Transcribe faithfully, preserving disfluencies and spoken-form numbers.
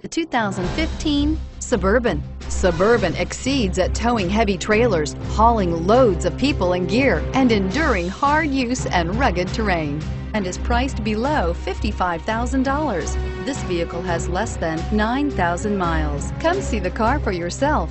The two thousand fifteen Suburban. Suburban exceeds at towing heavy trailers, hauling loads of people and gear, and enduring hard use and rugged terrain, and is priced below fifty-five thousand dollars. This vehicle has less than nine thousand miles. Come see the car for yourself.